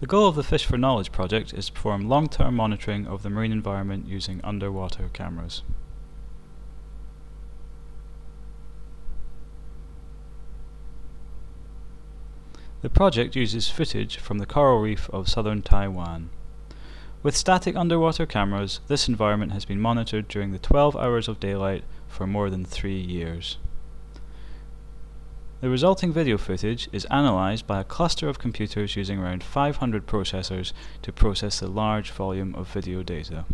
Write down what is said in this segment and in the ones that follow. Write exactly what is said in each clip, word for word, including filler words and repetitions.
The goal of the Fish for Knowledge project is to perform long-term monitoring of the marine environment using underwater cameras. The project uses footage from the coral reef of southern Taiwan. With static underwater cameras, this environment has been monitored during the twelve hours of daylight for more than three years. The resulting video footage is analysed by a cluster of computers using around five hundred processors to process the large volume of video data.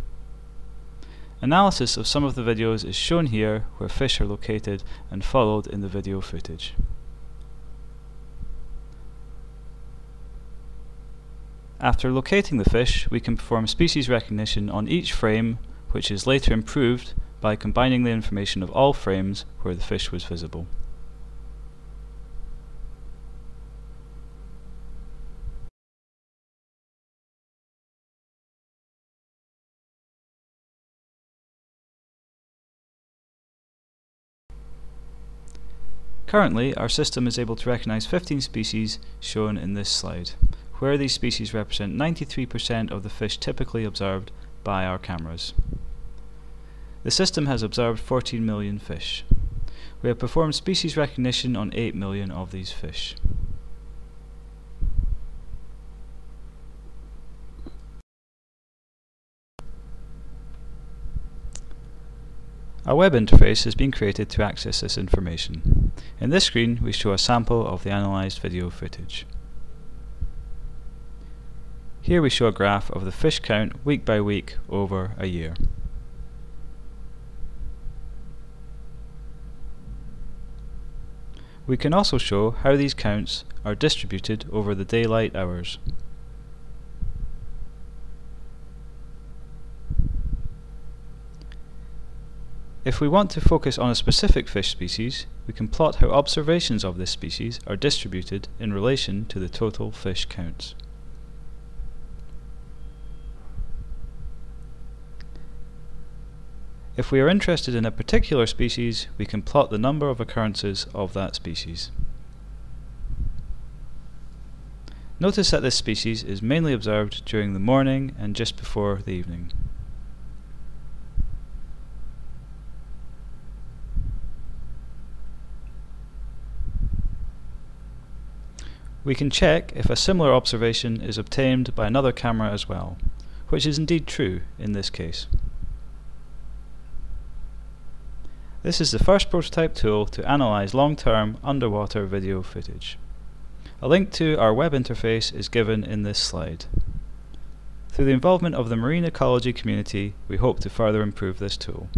Analysis of some of the videos is shown here, where fish are located and followed in the video footage. After locating the fish, we can perform species recognition on each frame, which is later improved by combining the information of all frames where the fish was visible. Currently, our system is able to recognize fifteen species shown in this slide, where these species represent ninety-three percent of the fish typically observed by our cameras. The system has observed fourteen million fish. We have performed species recognition on eight million of these fish. A web interface has been created to access this information. In this screen, we show a sample of the analyzed video footage. Here we show a graph of the fish count week by week over a year. We can also show how these counts are distributed over the daylight hours. If we want to focus on a specific fish species, we can plot how observations of this species are distributed in relation to the total fish counts. If we are interested in a particular species, we can plot the number of occurrences of that species. Notice that this species is mainly observed during the morning and just before the evening. We can check if a similar observation is obtained by another camera as well, which is indeed true in this case. This is the first prototype tool to analyze long-term underwater video footage. A link to our web interface is given in this slide. Through the involvement of the marine ecology community, we hope to further improve this tool.